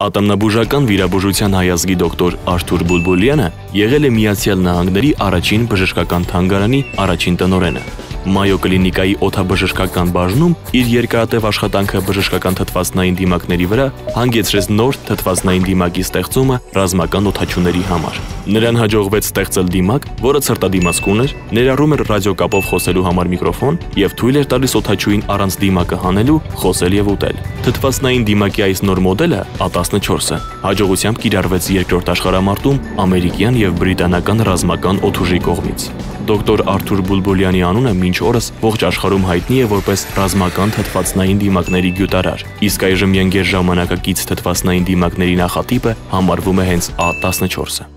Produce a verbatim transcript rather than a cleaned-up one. Ատամնաբուժական վիրաբուժության հայազգի դոկտոր Արթուր Բուլբուլյանը եղել է Միացյալ Նահանգների առաջին բժշկական թանգարանի առաջին տնօրենը։ Մայո կլինիկայի օդաբժշկական բաժնում իր երկարատև աշխատանքը բժշկական թթվածնային դիմակների վրա հանգեցրեց նոր թթվածնային դիմակի ստեղծումը ռազմական օդաչուների համար։ Նրան հաջողվեց ստեղծել դիմակ, որը ցրտադիմացկուն էր, ներառում էր ռադիոկապով խոսելու համար միկրոֆոն և թույլ էր տալիս օդաչուին առանց դիմակը հանելու խոսել և ուտել։ Թթվածնային դիմակի այս նոր մոդելը ա տասնչորսը հաջողությամբ կիրառվեց երկրորդ աշխարհամարտում ամերիկյան և բրիտանական ռազմական օդուժի կողմից։ Դոկտոր Արթուր Բուլբուլյանի անունը մինչ օրս ողջ աշխարհում հայտնի է որպես ռազմական թթվածնային դիմակների գյուտարար, իսկ այժմ ենգեր ժամանակակից թթվածնային դիմակների նախատիպը համարվում է հենց ա տասնչորսը։